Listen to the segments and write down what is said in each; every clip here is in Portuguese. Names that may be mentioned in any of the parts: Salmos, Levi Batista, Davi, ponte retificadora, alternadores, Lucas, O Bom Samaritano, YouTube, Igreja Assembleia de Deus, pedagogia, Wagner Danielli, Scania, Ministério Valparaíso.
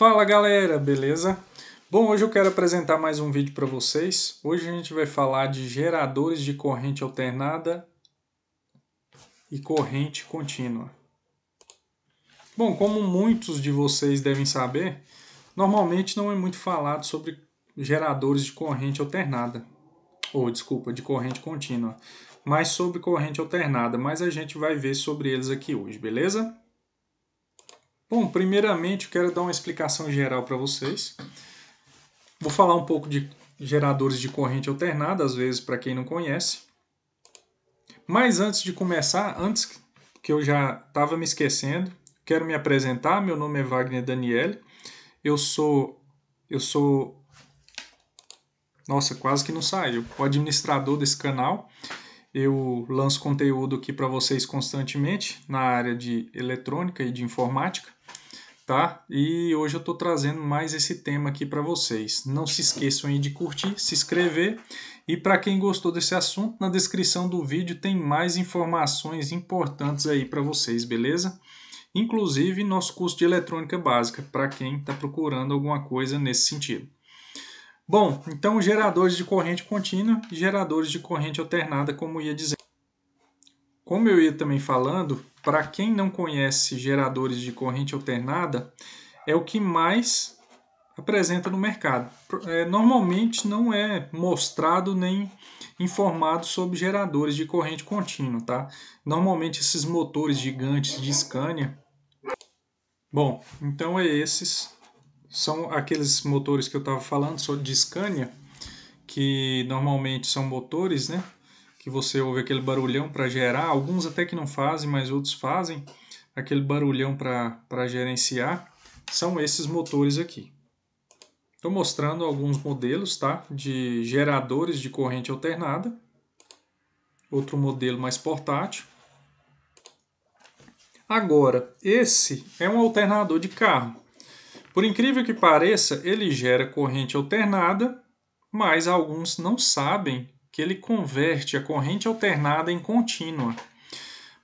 Fala galera, beleza? Bom, hoje eu quero apresentar mais um vídeo para vocês. Hoje a gente vai falar de geradores de corrente alternada e corrente contínua. Bom, como muitos de vocês devem saber, normalmente não é muito falado sobre geradores de corrente alternada, ou desculpa, de corrente contínua, mas sobre corrente alternada, mas a gente vai ver sobre eles aqui hoje, beleza? Bom, primeiramente eu quero dar uma explicação geral para vocês. Vou falar um pouco de geradores de corrente alternada, às vezes para quem não conhece. Mas antes de começar, antes que eu já estava me esquecendo, quero me apresentar. Meu nome é Wagner Danielli. Eu sou nossa, quase que não saiu. O administrador desse canal. Eu lanço conteúdo aqui para vocês constantemente na área de eletrônica e de informática, tá? E hoje eu estou trazendo mais esse tema aqui para vocês. Não se esqueçam aí de curtir, se inscrever. E para quem gostou desse assunto, na descrição do vídeo tem mais informações importantes aí para vocês, beleza? Inclusive nosso curso de eletrônica básica, para quem está procurando alguma coisa nesse sentido. Bom, então geradores de corrente contínua e geradores de corrente alternada, como eu ia dizendo. Como eu ia também falando, para quem não conhece geradores de corrente alternada, é o que mais apresenta no mercado. Normalmente não é mostrado nem informado sobre geradores de corrente contínua, tá? Normalmente esses motores gigantes de Scania. Bom, então é esses... São aqueles motores que eu estava falando, de Scania, que normalmente são motores, né? Que você ouve aquele barulhão para gerar. Alguns até que não fazem, mas outros fazem. Aquele barulhão para gerenciar. São esses motores aqui. Estou mostrando alguns modelos, tá? De geradores de corrente alternada. Outro modelo mais portátil. Agora, esse é um alternador de carro. Por incrível que pareça, ele gera corrente alternada, mas alguns não sabem que ele converte a corrente alternada em contínua.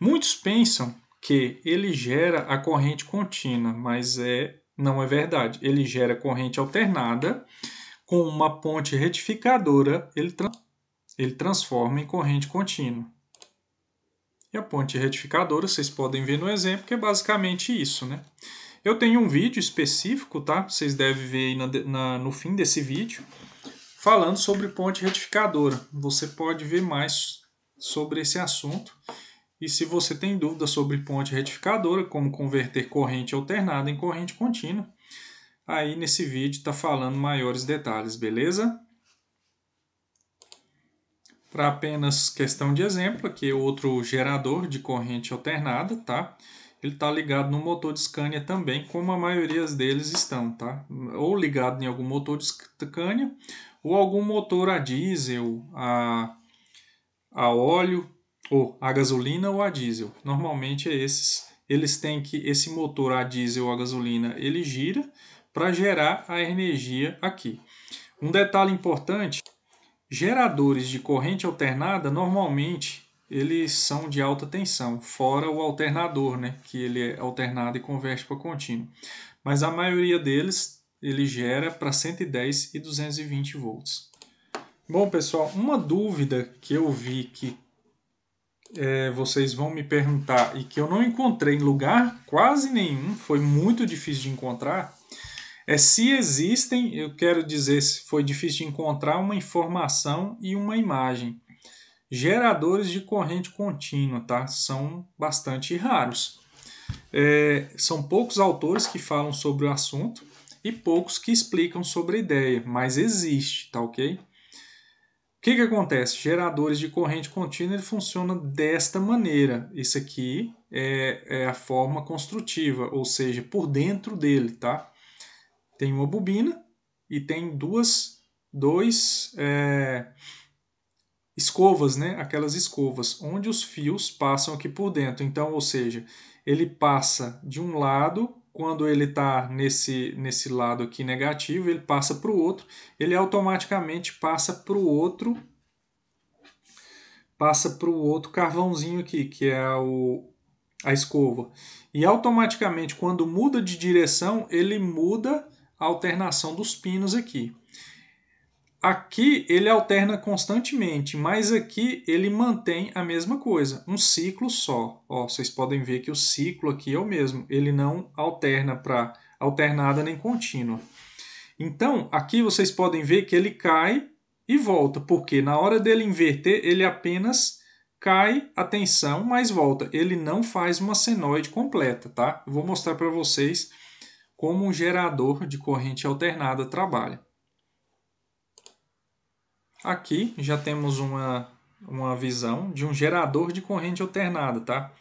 Muitos pensam que ele gera a corrente contínua, mas não é verdade. Ele gera corrente alternada com uma ponte retificadora, ele transforma em corrente contínua. E a ponte retificadora, vocês podem ver no exemplo, que é basicamente isso, né? Eu tenho um vídeo específico, tá? Vocês devem ver aí no fim desse vídeo, falando sobre ponte retificadora. Você pode ver mais sobre esse assunto. E se você tem dúvida sobre ponte retificadora, como converter corrente alternada em corrente contínua, aí nesse vídeo está falando maiores detalhes, beleza? Para apenas questão de exemplo, aqui é outro gerador de corrente alternada, tá? Ele está ligado no motor de Scania também, como a maioria deles estão, tá? Ou ligado em algum motor de Scania, ou algum motor a diesel, a óleo, ou a gasolina ou a diesel. Normalmente é esses. Eles têm que esse motor a diesel ou a gasolina, ele gira para gerar a energia aqui. Um detalhe importante, geradores de corrente alternada normalmente eles são de alta tensão, fora o alternador, né? Que ele é alternado e converte para contínuo. Mas a maioria deles, ele gera para 110 e 220 volts. Bom, pessoal, uma dúvida que eu vi que vocês vão me perguntar e que eu não encontrei em lugar quase nenhum, foi muito difícil de encontrar, é se existem, eu quero dizer se foi difícil de encontrar uma informação e uma imagem. Geradores de corrente contínua, tá? São bastante raros. São poucos autores que falam sobre o assunto e poucos que explicam sobre a ideia, mas existe, tá ok? O que acontece? Geradores de corrente contínua funcionam desta maneira. Isso aqui é a forma construtiva, ou seja, por dentro dele, tá? Tem uma bobina e tem dois escovas, né? Aquelas escovas onde os fios passam aqui por dentro. Então, ou seja, ele passa de um lado, quando ele está nesse lado aqui negativo, ele passa para o outro, ele automaticamente passa para o outro carvãozinho aqui, que é a escova. E automaticamente, quando muda de direção, ele muda a alternação dos pinos aqui. Aqui ele alterna constantemente, mas aqui ele mantém a mesma coisa, um ciclo só. Ó, vocês podem ver que o ciclo aqui é o mesmo, ele não alterna para alternada nem contínua. Então, aqui vocês podem ver que ele cai e volta, porque na hora dele inverter, ele apenas cai a tensão, mas volta. Ele não faz uma senoide completa, tá? Eu vou mostrar para vocês como um gerador de corrente alternada trabalha. Aqui já temos uma visão de um gerador de corrente alternada, tá?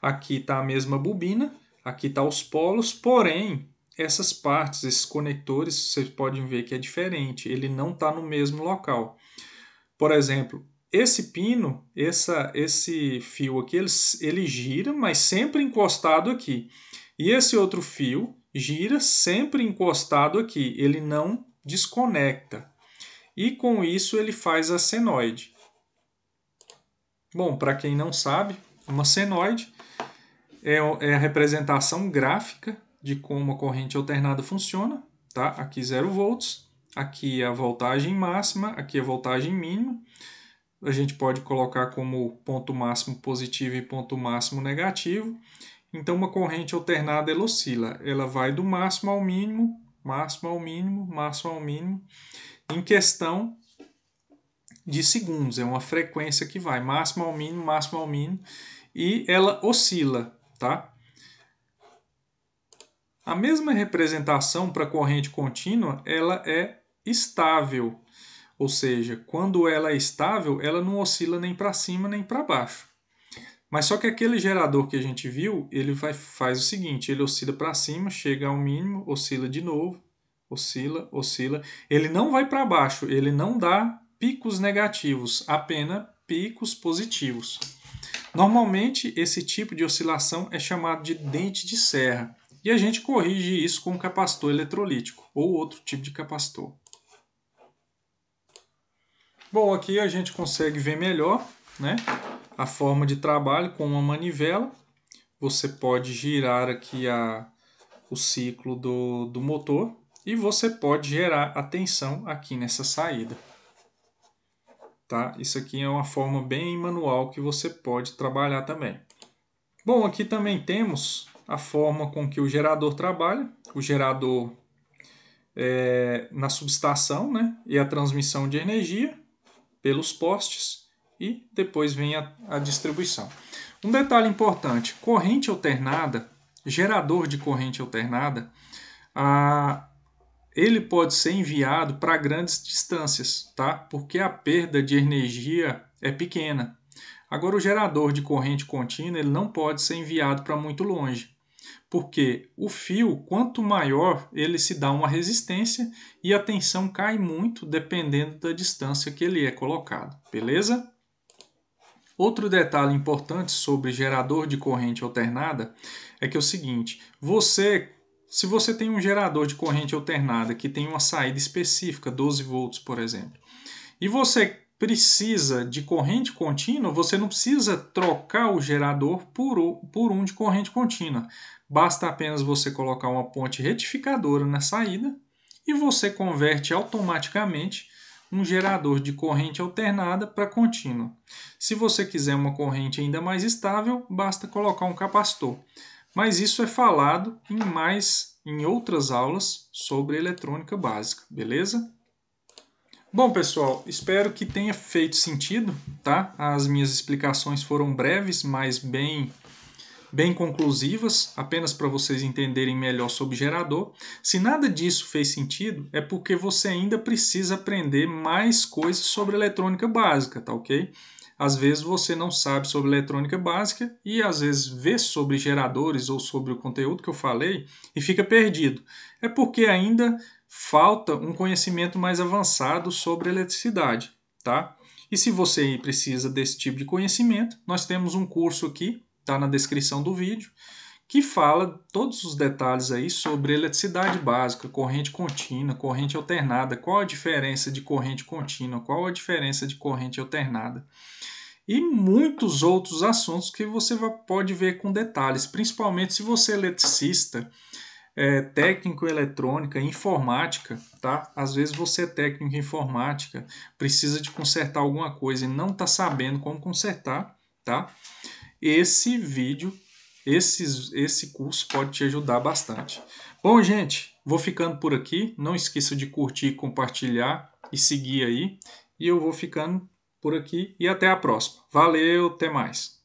Aqui está a mesma bobina, aqui está os polos, porém, essas partes, esses conectores, vocês podem ver que é diferente, ele não está no mesmo local. Por exemplo, esse pino, esse fio aqui, ele gira, mas sempre encostado aqui. E esse outro fio gira sempre encostado aqui, ele não desconecta. E com isso ele faz a senoide. Bom, para quem não sabe, uma senoide é a representação gráfica de como a corrente alternada funciona. Tá? Aqui 0 volts, aqui a voltagem máxima, aqui a voltagem mínima. A gente pode colocar como ponto máximo positivo e ponto máximo negativo. Então, uma corrente alternada ela oscila. Ela vai do máximo ao mínimo, máximo ao mínimo, máximo ao mínimo, em questão de segundos. É uma frequência que vai máximo ao mínimo, máximo ao mínimo, e ela oscila, tá? A mesma representação para corrente contínua, ela é estável, ou seja, quando ela é estável, ela não oscila nem para cima nem para baixo. Mas só que aquele gerador que a gente viu, ele faz o seguinte, ele oscila para cima, chega ao mínimo, oscila de novo, oscila, oscila. Ele não vai para baixo, ele não dá picos negativos, apenas picos positivos. Normalmente, esse tipo de oscilação é chamado de dente de serra. E a gente corrige isso com um capacitor eletrolítico ou outro tipo de capacitor. Bom, aqui a gente consegue ver melhor, né, a forma de trabalho com uma manivela. Você pode girar aqui o ciclo do motor e você pode gerar a tensão aqui nessa saída. Tá? Isso aqui é uma forma bem manual que você pode trabalhar também. Bom, aqui também temos a forma com que o gerador trabalha, o gerador na subestação, né, e a transmissão de energia pelos postes e depois vem a distribuição. Um detalhe importante, corrente alternada, gerador de corrente alternada, ele pode ser enviado para grandes distâncias, tá? Porque a perda de energia é pequena. Agora, o gerador de corrente contínua ele não pode ser enviado para muito longe. Porque o fio, quanto maior, ele se dá uma resistência e a tensão cai muito dependendo da distância que ele é colocado, beleza? Outro detalhe importante sobre gerador de corrente alternada é que é o seguinte, se você tem um gerador de corrente alternada que tem uma saída específica, 12 volts, por exemplo, e você precisa de corrente contínua, você não precisa trocar o gerador por um de corrente contínua. Basta apenas você colocar uma ponte retificadora na saída e você converte automaticamente um gerador de corrente alternada para contínua. Se você quiser uma corrente ainda mais estável, basta colocar um capacitor. Mas isso é falado em outras aulas sobre eletrônica básica, beleza? Bom, pessoal, espero que tenha feito sentido, tá? As minhas explicações foram breves, mas bem conclusivas, apenas para vocês entenderem melhor sobre gerador. Se nada disso fez sentido, é porque você ainda precisa aprender mais coisas sobre eletrônica básica, tá ok? Às vezes você não sabe sobre eletrônica básica e às vezes vê sobre geradores ou sobre o conteúdo que eu falei e fica perdido. É porque ainda falta um conhecimento mais avançado sobre eletricidade, tá? E se você precisa desse tipo de conhecimento, nós temos um curso aqui, tá na descrição do vídeo, que fala todos os detalhes aí sobre eletricidade básica, corrente contínua, corrente alternada, qual a diferença de corrente contínua, qual a diferença de corrente alternada. e muitos outros assuntos que você pode ver com detalhes, principalmente se você é eletricista, técnico em eletrônica, informática, tá? Às vezes você é técnico em informática, precisa de consertar alguma coisa e não está sabendo como consertar, tá? Esse vídeo, esse curso pode te ajudar bastante. Bom, gente, vou ficando por aqui. Não esqueça de curtir, compartilhar e seguir aí. E eu vou ficando por aqui e até a próxima. Valeu, até mais.